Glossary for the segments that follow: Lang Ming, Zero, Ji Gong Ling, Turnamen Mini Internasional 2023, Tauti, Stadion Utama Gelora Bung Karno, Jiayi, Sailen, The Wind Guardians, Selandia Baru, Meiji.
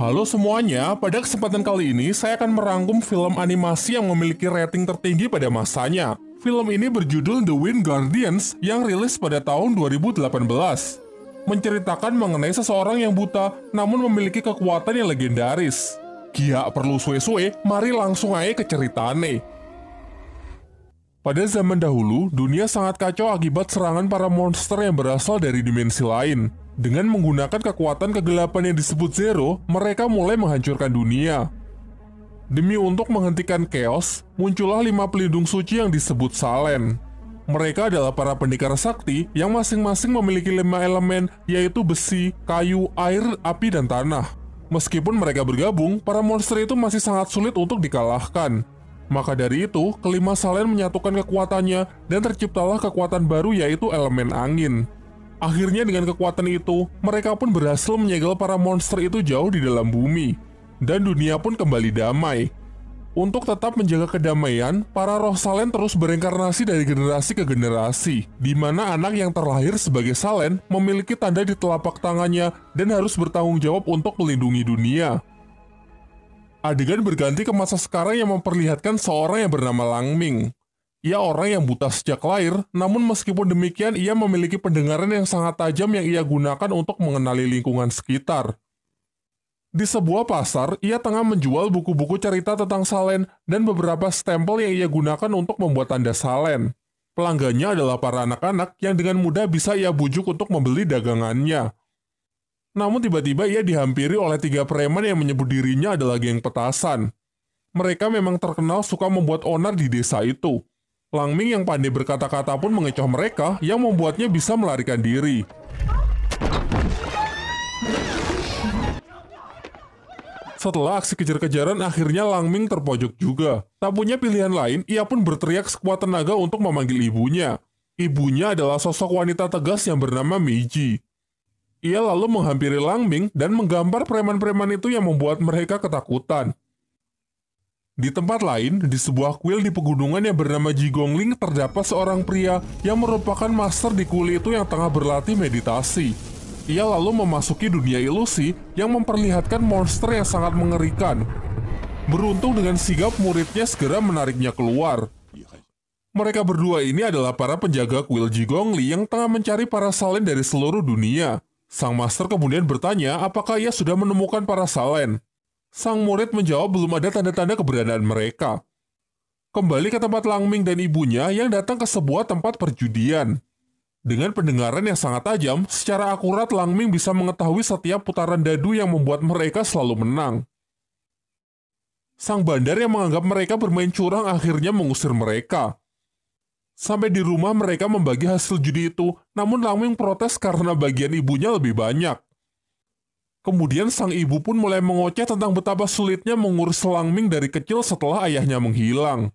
Halo semuanya, pada kesempatan kali ini saya akan merangkum film animasi yang memiliki rating tertinggi pada masanya. Film ini berjudul The Wind Guardians yang rilis pada tahun 2018. Menceritakan mengenai seseorang yang buta namun memiliki kekuatan yang legendaris. Kia perlu suwe-suwe, mari langsung aja ke ceritane. Pada zaman dahulu, dunia sangat kacau akibat serangan para monster yang berasal dari dimensi lain. Dengan menggunakan kekuatan kegelapan yang disebut Zero, mereka mulai menghancurkan dunia. Demi untuk menghentikan chaos, muncullah 5 pelindung suci yang disebut Sailen. Mereka adalah para pendekar sakti yang masing-masing memiliki 5 elemen, yaitu besi, kayu, air, api, dan tanah. Meskipun mereka bergabung, para monster itu masih sangat sulit untuk dikalahkan. Maka dari itu, kelima Sailen menyatukan kekuatannya dan terciptalah kekuatan baru, yaitu elemen angin. Akhirnya dengan kekuatan itu, mereka pun berhasil menyegel para monster itu jauh di dalam bumi. Dan dunia pun kembali damai. Untuk tetap menjaga kedamaian, para roh Sailen terus bereinkarnasi dari generasi ke generasi, di mana anak yang terlahir sebagai Sailen memiliki tanda di telapak tangannya dan harus bertanggung jawab untuk melindungi dunia. Adegan berganti ke masa sekarang yang memperlihatkan seorang yang bernama Lang Ming. Ia orang yang buta sejak lahir, namun meskipun demikian ia memiliki pendengaran yang sangat tajam yang ia gunakan untuk mengenali lingkungan sekitar. Di sebuah pasar, ia tengah menjual buku-buku cerita tentang Sailen dan beberapa stempel yang ia gunakan untuk membuat tanda Sailen. Pelanggannya adalah para anak-anak yang dengan mudah bisa ia bujuk untuk membeli dagangannya. Namun tiba-tiba ia dihampiri oleh 3 preman yang menyebut dirinya adalah geng petasan. Mereka memang terkenal suka membuat onar di desa itu. Lang Ming yang pandai berkata-kata pun mengecoh mereka yang membuatnya bisa melarikan diri. Setelah aksi kejar-kejaran, akhirnya Lang Ming terpojok juga. Tak punya pilihan lain, ia pun berteriak sekuat tenaga untuk memanggil ibunya. Ibunya adalah sosok wanita tegas yang bernama Meiji. Ia lalu menghampiri Lang Ming dan menggambar preman-preman itu yang membuat mereka ketakutan. Di tempat lain, di sebuah kuil di pegunungan yang bernama Ji Gong Ling terdapat seorang pria yang merupakan master di kuil itu yang tengah berlatih meditasi. Ia lalu memasuki dunia ilusi yang memperlihatkan monster yang sangat mengerikan. Beruntung dengan sigap muridnya segera menariknya keluar. Mereka berdua ini adalah para penjaga kuil Ji Gong Ling yang tengah mencari para Sailen dari seluruh dunia. Sang master kemudian bertanya apakah ia sudah menemukan para Sailen. Sang murid menjawab belum ada tanda-tanda keberadaan mereka. Kembali ke tempat Lang Ming dan ibunya yang datang ke sebuah tempat perjudian. Dengan pendengaran yang sangat tajam, secara akurat Lang Ming bisa mengetahui setiap putaran dadu yang membuat mereka selalu menang. Sang bandar yang menganggap mereka bermain curang akhirnya mengusir mereka. Sampai di rumah mereka membagi hasil judi itu, namun Lang Ming protes karena bagian ibunya lebih banyak. Kemudian sang ibu pun mulai mengoceh tentang betapa sulitnya mengurus Lang Ming dari kecil setelah ayahnya menghilang.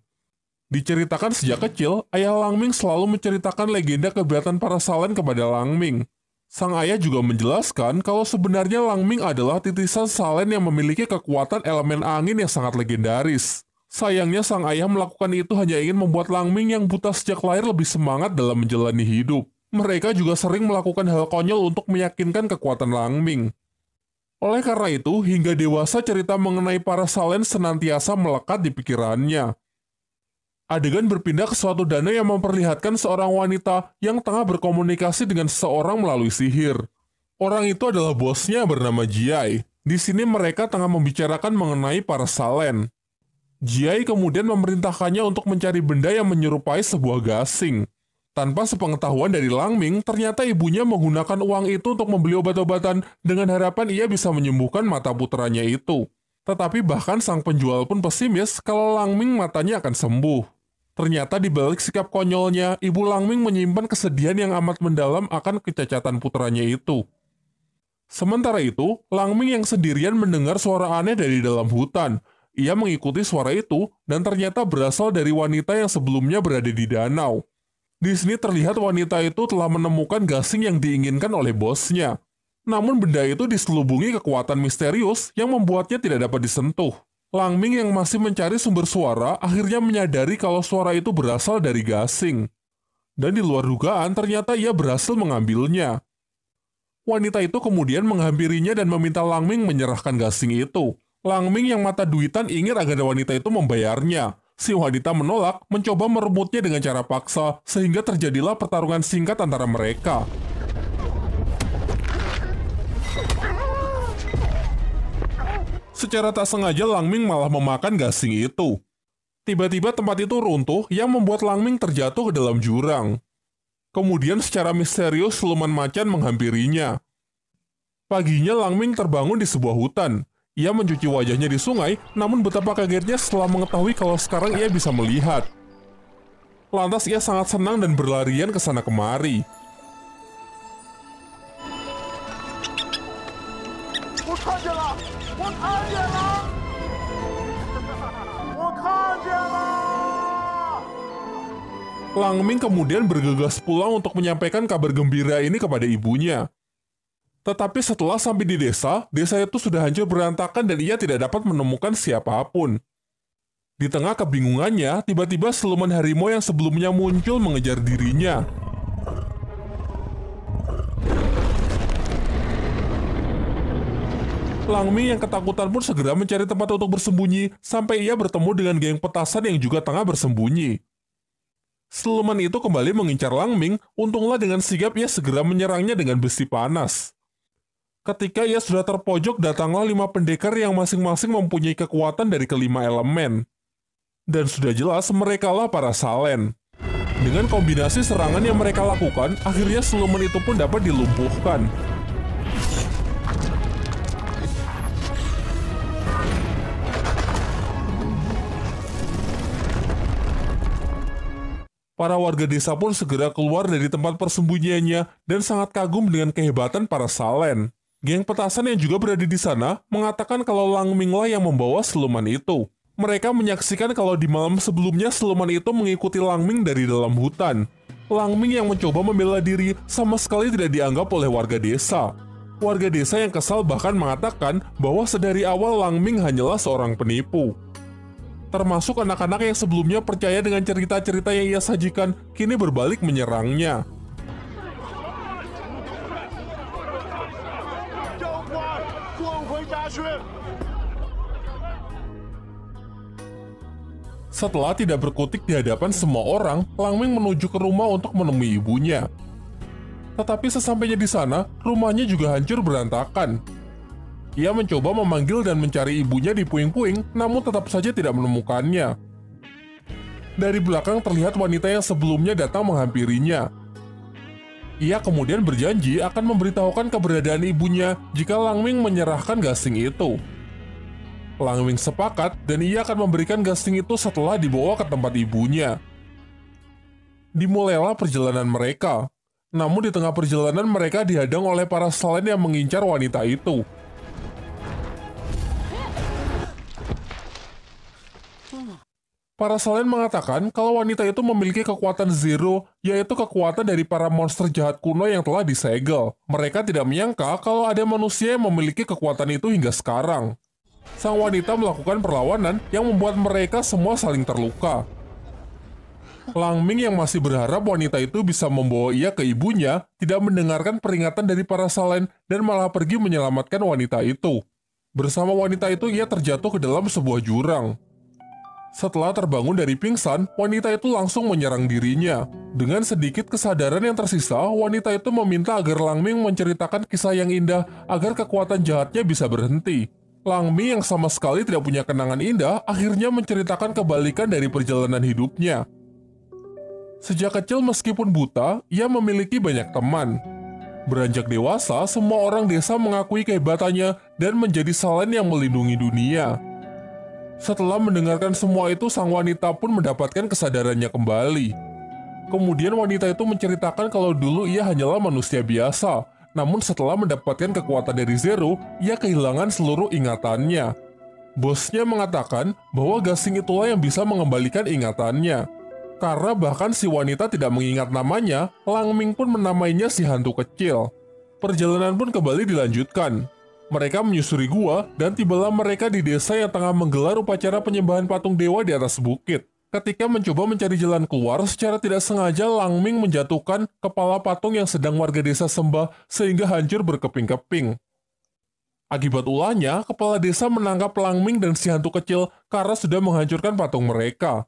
Diceritakan sejak kecil, ayah Lang Ming selalu menceritakan legenda keberatan para Sailen kepada Lang Ming. Sang ayah juga menjelaskan kalau sebenarnya Lang Ming adalah titisan Sailen yang memiliki kekuatan elemen angin yang sangat legendaris. Sayangnya sang ayah melakukan itu hanya ingin membuat Lang Ming yang buta sejak lahir lebih semangat dalam menjalani hidup. Mereka juga sering melakukan hal konyol untuk meyakinkan kekuatan Lang Ming. Oleh karena itu, hingga dewasa cerita mengenai para Sailen senantiasa melekat di pikirannya. Adegan berpindah ke suatu danau yang memperlihatkan seorang wanita yang tengah berkomunikasi dengan seseorang melalui sihir. Orang itu adalah bosnya bernama Jiayi. Di sini mereka tengah membicarakan mengenai para Sailen. Jiayi kemudian memerintahkannya untuk mencari benda yang menyerupai sebuah gasing. Tanpa sepengetahuan dari Lang Ming, ternyata ibunya menggunakan uang itu untuk membeli obat-obatan dengan harapan ia bisa menyembuhkan mata putranya itu. Tetapi bahkan sang penjual pun pesimis kalau Lang Ming matanya akan sembuh. Ternyata di balik sikap konyolnya, ibu Lang Ming menyimpan kesedihan yang amat mendalam akan kecacatan putranya itu. Sementara itu, Lang Ming yang sendirian mendengar suara aneh dari dalam hutan. Ia mengikuti suara itu dan ternyata berasal dari wanita yang sebelumnya berada di danau. Di sini terlihat wanita itu telah menemukan gasing yang diinginkan oleh bosnya. Namun benda itu diselubungi kekuatan misterius yang membuatnya tidak dapat disentuh. Lang Ming yang masih mencari sumber suara akhirnya menyadari kalau suara itu berasal dari gasing. Dan di luar dugaan ternyata ia berhasil mengambilnya. Wanita itu kemudian menghampirinya dan meminta Lang Ming menyerahkan gasing itu. Lang Ming yang mata duitan ingin agar wanita itu membayarnya. Si wanita menolak, mencoba merebutnya dengan cara paksa, sehingga terjadilah pertarungan singkat antara mereka. Secara tak sengaja Lang Ming malah memakan gasing itu. Tiba-tiba tempat itu runtuh yang membuat Lang Ming terjatuh ke dalam jurang. Kemudian secara misterius siluman macan menghampirinya. Paginya Lang Ming terbangun di sebuah hutan. Ia mencuci wajahnya di sungai, namun betapa kagetnya setelah mengetahui kalau sekarang ia bisa melihat. Lantas ia sangat senang dan berlarian ke sana kemari. Lang Ming kemudian bergegas pulang untuk menyampaikan kabar gembira ini kepada ibunya. Tetapi setelah sampai di desa, desa itu sudah hancur berantakan dan ia tidak dapat menemukan siapapun. Di tengah kebingungannya, tiba-tiba siluman harimau yang sebelumnya muncul mengejar dirinya. Lang Ming yang ketakutan pun segera mencari tempat untuk bersembunyi, sampai ia bertemu dengan geng petasan yang juga tengah bersembunyi. Siluman itu kembali mengincar Lang Ming, untunglah dengan sigap ia segera menyerangnya dengan besi panas. Ketika ia sudah terpojok, datanglah 5 pendekar yang masing-masing mempunyai kekuatan dari kelima elemen. Dan sudah jelas merekalah para Sailen. Dengan kombinasi serangan yang mereka lakukan, akhirnya siluman itu pun dapat dilumpuhkan. Para warga desa pun segera keluar dari tempat persembunyiannya dan sangat kagum dengan kehebatan para Sailen. Geng petasan yang juga berada di sana mengatakan kalau Lang Ming lah yang membawa siluman itu. Mereka menyaksikan kalau di malam sebelumnya siluman itu mengikuti Lang Ming dari dalam hutan. Lang Ming yang mencoba membela diri sama sekali tidak dianggap oleh warga desa. Warga desa yang kesal bahkan mengatakan bahwa sedari awal Lang Ming hanyalah seorang penipu. Termasuk anak-anak yang sebelumnya percaya dengan cerita-cerita yang ia sajikan, kini berbalik menyerangnya. Setelah tidak berkutik di hadapan semua orang, Lang Ming menuju ke rumah untuk menemui ibunya. Tetapi sesampainya di sana, rumahnya juga hancur berantakan. Ia mencoba memanggil dan mencari ibunya di puing-puing, namun tetap saja tidak menemukannya. Dari belakang terlihat wanita yang sebelumnya datang menghampirinya. Ia kemudian berjanji akan memberitahukan keberadaan ibunya jika Lang Ming menyerahkan gasing itu. Lang Ming sepakat dan ia akan memberikan gasing itu setelah dibawa ke tempat ibunya. Dimulailah perjalanan mereka. Namun di tengah perjalanan mereka dihadang oleh para Sailen yang mengincar wanita itu. Para Sailen mengatakan kalau wanita itu memiliki kekuatan Zero, yaitu kekuatan dari para monster jahat kuno yang telah disegel. Mereka tidak menyangka kalau ada manusia yang memiliki kekuatan itu hingga sekarang. Sang wanita melakukan perlawanan yang membuat mereka semua saling terluka. Lang Ming yang masih berharap wanita itu bisa membawa ia ke ibunya, tidak mendengarkan peringatan dari para Sailen dan malah pergi menyelamatkan wanita itu. Bersama wanita itu ia terjatuh ke dalam sebuah jurang. Setelah terbangun dari pingsan, wanita itu langsung menyerang dirinya. Dengan sedikit kesadaran yang tersisa, wanita itu meminta agar Lang Ming menceritakan kisah yang indah agar kekuatan jahatnya bisa berhenti. Lang Ming yang sama sekali tidak punya kenangan indah, akhirnya menceritakan kebalikan dari perjalanan hidupnya. Sejak kecil meskipun buta, ia memiliki banyak teman. Beranjak dewasa, semua orang desa mengakui kehebatannya dan menjadi Sailen yang melindungi dunia. Setelah mendengarkan semua itu, sang wanita pun mendapatkan kesadarannya kembali. Kemudian wanita itu menceritakan kalau dulu ia hanyalah manusia biasa. Namun setelah mendapatkan kekuatan dari Zero, ia kehilangan seluruh ingatannya. Bosnya mengatakan bahwa gasing itulah yang bisa mengembalikan ingatannya. Karena bahkan si wanita tidak mengingat namanya, Lang Ming pun menamainya si hantu kecil. Perjalanan pun kembali dilanjutkan. Mereka menyusuri gua, dan tibalah mereka di desa yang tengah menggelar upacara penyembahan patung dewa di atas bukit. Ketika mencoba mencari jalan keluar, secara tidak sengaja Lang Ming menjatuhkan kepala patung yang sedang warga desa sembah sehingga hancur berkeping-keping. Akibat ulahnya, kepala desa menangkap Lang Ming dan si hantu kecil karena sudah menghancurkan patung mereka.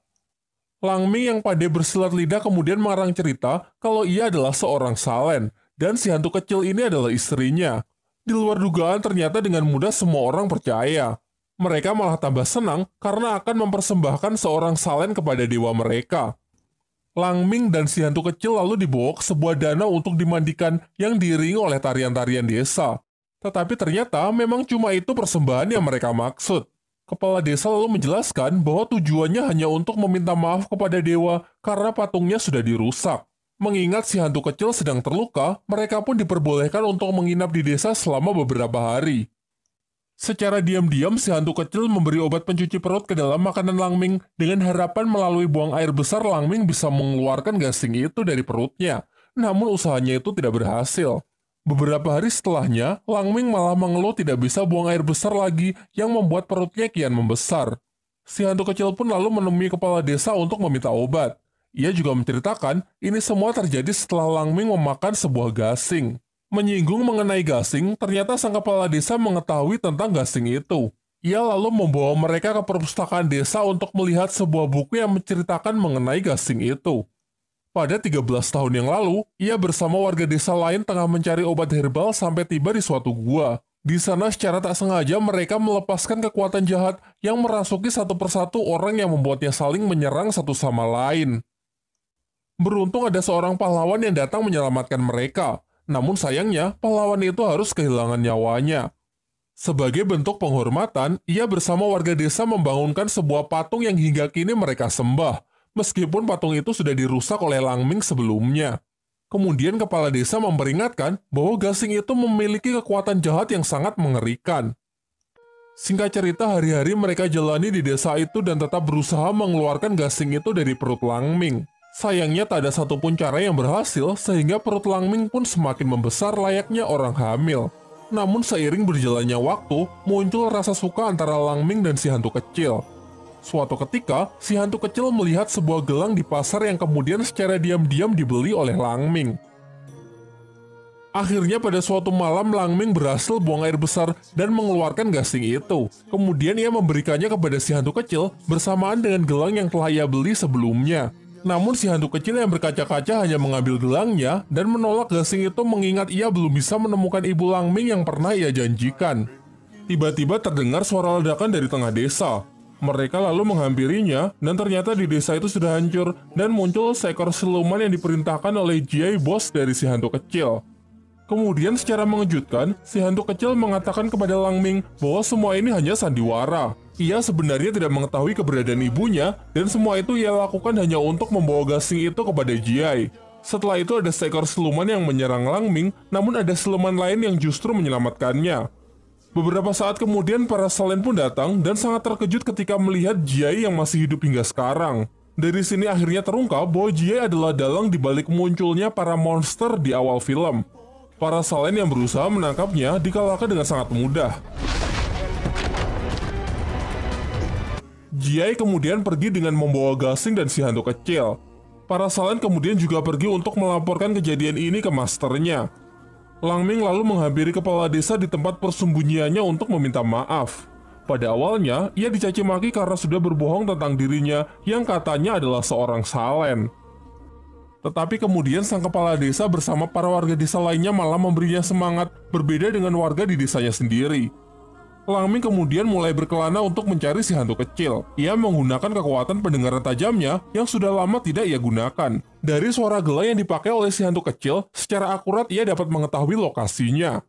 Lang Ming yang pandai bersilat lidah kemudian mengarang cerita kalau ia adalah seorang Sailen, dan si hantu kecil ini adalah istrinya. Di luar dugaan ternyata dengan mudah semua orang percaya. Mereka malah tambah senang karena akan mempersembahkan seorang Sailen kepada dewa mereka. Lang Ming dan si hantu kecil lalu dibawa ke sebuah danau untuk dimandikan yang diiringi oleh tarian-tarian desa. Tetapi ternyata memang cuma itu persembahan yang mereka maksud. Kepala desa lalu menjelaskan bahwa tujuannya hanya untuk meminta maaf kepada dewa karena patungnya sudah dirusak. Mengingat si hantu kecil sedang terluka, mereka pun diperbolehkan untuk menginap di desa selama beberapa hari. Secara diam-diam, si hantu kecil memberi obat pencuci perut ke dalam makanan Lang Ming dengan harapan melalui buang air besar Lang Ming bisa mengeluarkan gasing itu dari perutnya. Namun usahanya itu tidak berhasil. Beberapa hari setelahnya, Lang Ming malah mengeluh tidak bisa buang air besar lagi yang membuat perutnya kian membesar. Si hantu kecil pun lalu menemui kepala desa untuk meminta obat. Ia juga menceritakan ini semua terjadi setelah Lang Ming memakan sebuah gasing. Menyinggung mengenai gasing, ternyata sang kepala desa mengetahui tentang gasing itu. Ia lalu membawa mereka ke perpustakaan desa untuk melihat sebuah buku yang menceritakan mengenai gasing itu. Pada 13 tahun yang lalu, ia bersama warga desa lain tengah mencari obat herbal sampai tiba di suatu gua. Di sana secara tak sengaja mereka melepaskan kekuatan jahat yang merasuki satu persatu orang yang membuatnya saling menyerang satu sama lain. Beruntung ada seorang pahlawan yang datang menyelamatkan mereka. Namun sayangnya, pahlawan itu harus kehilangan nyawanya. Sebagai bentuk penghormatan, ia bersama warga desa membangunkan sebuah patung yang hingga kini mereka sembah, meskipun patung itu sudah dirusak oleh Lang Ming sebelumnya. Kemudian kepala desa memperingatkan bahwa gasing itu memiliki kekuatan jahat yang sangat mengerikan. Singkat cerita, hari-hari mereka jalani di desa itu dan tetap berusaha mengeluarkan gasing itu dari perut Lang Ming. Sayangnya tak ada satupun cara yang berhasil, sehingga perut Lang Ming pun semakin membesar layaknya orang hamil. Namun seiring berjalannya waktu, muncul rasa suka antara Lang Ming dan si hantu kecil. Suatu ketika, si hantu kecil melihat sebuah gelang di pasar yang kemudian secara diam-diam dibeli oleh Lang Ming. Akhirnya pada suatu malam, Lang Ming berhasil buang air besar dan mengeluarkan gasing itu. Kemudian ia memberikannya kepada si hantu kecil bersamaan dengan gelang yang telah ia beli sebelumnya. Namun si hantu kecil yang berkaca-kaca hanya mengambil gelangnya dan menolak gasing itu mengingat ia belum bisa menemukan ibu Lang Ming yang pernah ia janjikan. Tiba-tiba terdengar suara ledakan dari tengah desa. Mereka lalu menghampirinya dan ternyata di desa itu sudah hancur dan muncul seekor siluman yang diperintahkan oleh Jiayi bos dari si hantu kecil. Kemudian secara mengejutkan, si hantu kecil mengatakan kepada Lang Ming bahwa semua ini hanya sandiwara. Ia sebenarnya tidak mengetahui keberadaan ibunya, dan semua itu ia lakukan hanya untuk membawa gasing itu kepada Jiayi. Setelah itu ada seekor siluman yang menyerang Lang Ming, namun ada siluman lain yang justru menyelamatkannya. Beberapa saat kemudian para Sailen pun datang dan sangat terkejut ketika melihat Jiayi yang masih hidup hingga sekarang. Dari sini akhirnya terungkap bahwa Jiayi adalah dalang di balik munculnya para monster di awal film. Para Sailen yang berusaha menangkapnya dikalahkan dengan sangat mudah. Jiayi kemudian pergi dengan membawa gasing dan si hantu kecil. Para Sailen kemudian juga pergi untuk melaporkan kejadian ini ke masternya. Lang Ming lalu menghampiri kepala desa di tempat persembunyiannya untuk meminta maaf. Pada awalnya, ia dicaci maki karena sudah berbohong tentang dirinya yang katanya adalah seorang Sailen. Tetapi kemudian sang kepala desa bersama para warga desa lainnya malah memberinya semangat, berbeda dengan warga di desanya sendiri. Lang Ming kemudian mulai berkelana untuk mencari si hantu kecil. Ia menggunakan kekuatan pendengaran tajamnya yang sudah lama tidak ia gunakan. Dari suara gelang yang dipakai oleh si hantu kecil, secara akurat ia dapat mengetahui lokasinya.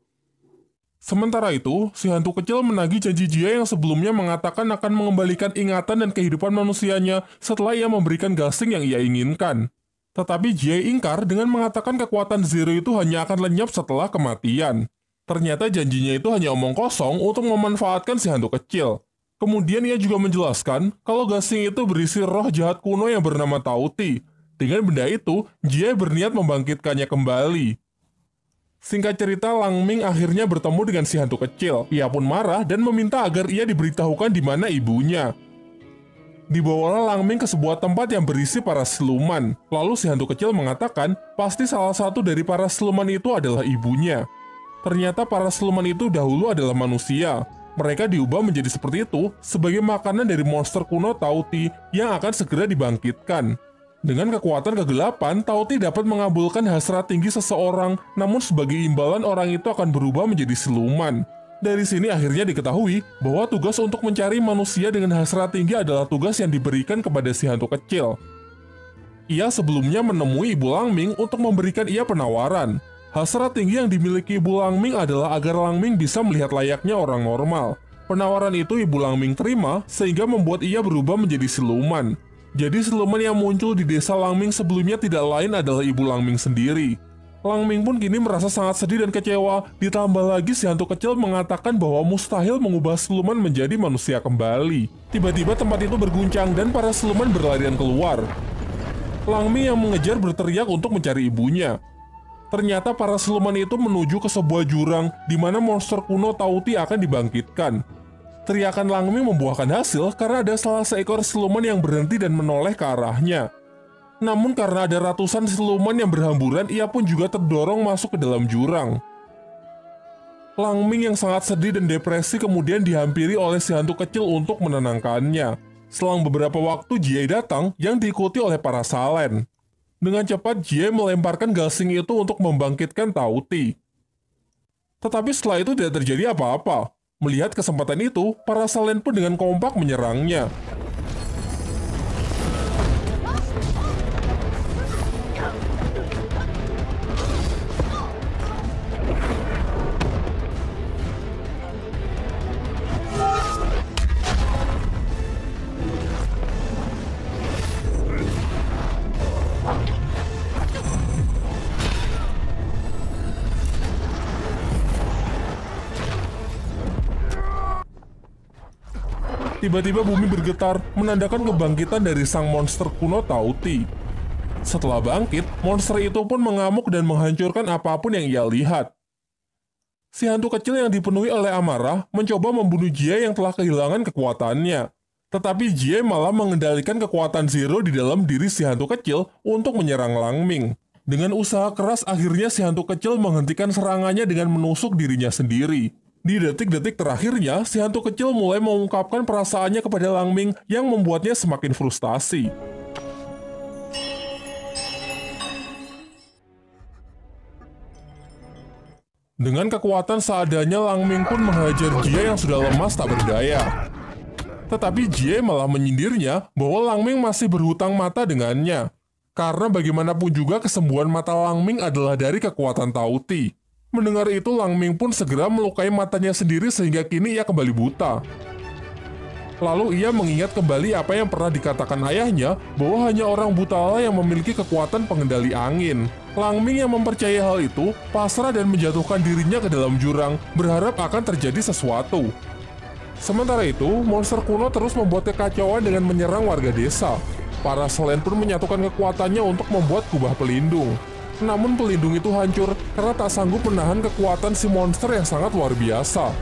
Sementara itu, si hantu kecil menagih janji Jiayi yang sebelumnya mengatakan akan mengembalikan ingatan dan kehidupan manusianya setelah ia memberikan gasing yang ia inginkan. Tetapi Jiayi ingkar dengan mengatakan kekuatan Zero itu hanya akan lenyap setelah kematian. Ternyata janjinya itu hanya omong kosong untuk memanfaatkan si hantu kecil. Kemudian ia juga menjelaskan kalau gasing itu berisi roh jahat kuno yang bernama Tauti. Dengan benda itu, Jiayi berniat membangkitkannya kembali. Singkat cerita, Lang Ming akhirnya bertemu dengan si hantu kecil. Ia pun marah dan meminta agar ia diberitahukan di mana ibunya. Dibawalah Lang Ming ke sebuah tempat yang berisi para siluman. Lalu si hantu kecil mengatakan, pasti salah satu dari para siluman itu adalah ibunya. Ternyata para siluman itu dahulu adalah manusia. Mereka diubah menjadi seperti itu sebagai makanan dari monster kuno Tauti yang akan segera dibangkitkan. Dengan kekuatan kegelapan, Tauti dapat mengabulkan hasrat tinggi seseorang, namun sebagai imbalan orang itu akan berubah menjadi siluman. Dari sini akhirnya diketahui bahwa tugas untuk mencari manusia dengan hasrat tinggi adalah tugas yang diberikan kepada si hantu kecil. Ia sebelumnya menemui Ibu Lang Ming untuk memberikan ia penawaran. Hasrat tinggi yang dimiliki Ibu Lang Ming adalah agar Lang Ming bisa melihat layaknya orang normal. Penawaran itu Ibu Lang Ming terima, sehingga membuat ia berubah menjadi siluman. Jadi siluman yang muncul di desa Lang Ming sebelumnya tidak lain adalah Ibu Lang Ming sendiri. Lang Ming pun kini merasa sangat sedih dan kecewa, ditambah lagi si hantu kecil mengatakan bahwa mustahil mengubah siluman menjadi manusia kembali. Tiba-tiba tempat itu berguncang dan para siluman berlarian keluar. Lang Ming yang mengejar berteriak untuk mencari ibunya. Ternyata para siluman itu menuju ke sebuah jurang di mana monster kuno Tauti akan dibangkitkan. Teriakan Lang Ming membuahkan hasil karena ada salah seekor siluman yang berhenti dan menoleh ke arahnya. Namun karena ada ratusan siluman yang berhamburan, ia pun juga terdorong masuk ke dalam jurang. Lang Ming yang sangat sedih dan depresi kemudian dihampiri oleh si hantu kecil untuk menenangkannya. Selang beberapa waktu, Jiayi datang yang diikuti oleh para Sailen. Dengan cepat, Jiayi melemparkan gasing itu untuk membangkitkan Tauti. Tetapi setelah itu tidak terjadi apa-apa. Melihat kesempatan itu, para Sailen pun dengan kompak menyerangnya. Tiba-tiba bumi bergetar, menandakan kebangkitan dari sang monster kuno Tauti. Setelah bangkit, monster itu pun mengamuk dan menghancurkan apapun yang ia lihat. Si hantu kecil yang dipenuhi oleh amarah mencoba membunuh Jiayi yang telah kehilangan kekuatannya. Tetapi Jiayi malah mengendalikan kekuatan Zero di dalam diri si hantu kecil untuk menyerang Lang Ming. Dengan usaha keras, akhirnya si hantu kecil menghentikan serangannya dengan menusuk dirinya sendiri. Di detik-detik terakhirnya, si hantu kecil mulai mengungkapkan perasaannya kepada Lang Ming yang membuatnya semakin frustasi. Dengan kekuatan seadanya, Lang Ming pun menghajar Jiayi yang sudah lemas tak berdaya. Tetapi Jiayi malah menyindirnya bahwa Lang Ming masih berhutang mata dengannya. Karena bagaimanapun juga kesembuhan mata Lang Ming adalah dari kekuatan Tauti. Mendengar itu, Lang Ming pun segera melukai matanya sendiri sehingga kini ia kembali buta. Lalu ia mengingat kembali apa yang pernah dikatakan ayahnya, bahwa hanya orang butalah yang memiliki kekuatan pengendali angin. Lang Ming yang mempercayai hal itu, pasrah dan menjatuhkan dirinya ke dalam jurang, berharap akan terjadi sesuatu. Sementara itu, monster kuno terus membuat kekacauan dengan menyerang warga desa. Para Sailen pun menyatukan kekuatannya untuk membuat kubah pelindung. Namun pelindung itu hancur karena tak sanggup menahan kekuatan si monster yang sangat luar biasa.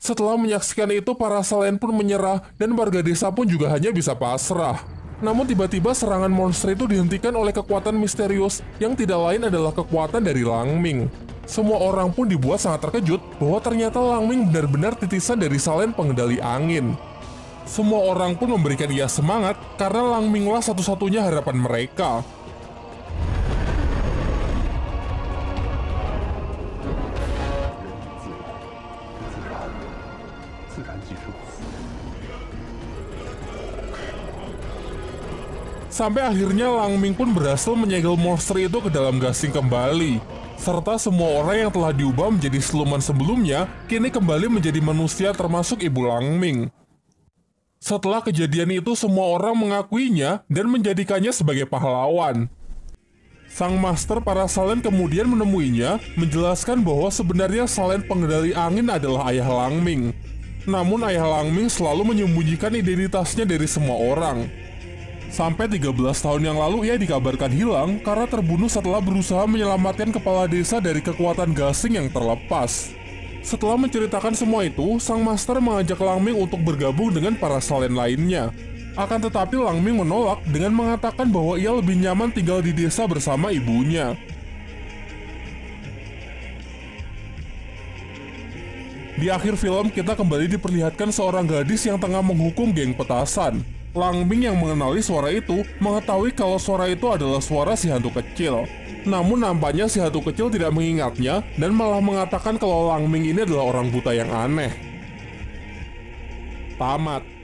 Setelah menyaksikan itu, para Sailen pun menyerah dan warga desa pun juga hanya bisa pasrah. Namun tiba-tiba serangan monster itu dihentikan oleh kekuatan misterius yang tidak lain adalah kekuatan dari Lang Ming. Semua orang pun dibuat sangat terkejut bahwa ternyata Lang Ming benar-benar titisan dari Sailen pengendali angin. Semua orang pun memberikan ia semangat karena Lang Minglah satu-satunya harapan mereka. Sampai akhirnya Lang Ming pun berhasil menyegel monster itu ke dalam gasing kembali. Serta semua orang yang telah diubah menjadi siluman sebelumnya kini kembali menjadi manusia termasuk Ibu Lang Ming. Setelah kejadian itu, semua orang mengakuinya dan menjadikannya sebagai pahlawan. Sang master para Sailen kemudian menemuinya, menjelaskan bahwa sebenarnya Sailen pengendali angin adalah ayah Lang Ming. Namun ayah Lang Ming selalu menyembunyikan identitasnya dari semua orang. Sampai 13 tahun yang lalu ia dikabarkan hilang karena terbunuh setelah berusaha menyelamatkan kepala desa dari kekuatan gasing yang terlepas. Setelah menceritakan semua itu, sang master mengajak Lang Ming untuk bergabung dengan para Sailen lainnya. Akan tetapi Lang Ming menolak dengan mengatakan bahwa ia lebih nyaman tinggal di desa bersama ibunya. Di akhir film, kita kembali diperlihatkan seorang gadis yang tengah menghukum geng petasan. Lang Ming yang mengenali suara itu mengetahui kalau suara itu adalah suara si hantu kecil. Namun nampaknya si hantu kecil tidak mengingatnya dan malah mengatakan kalau Lang Ming ini adalah orang buta yang aneh. Tamat.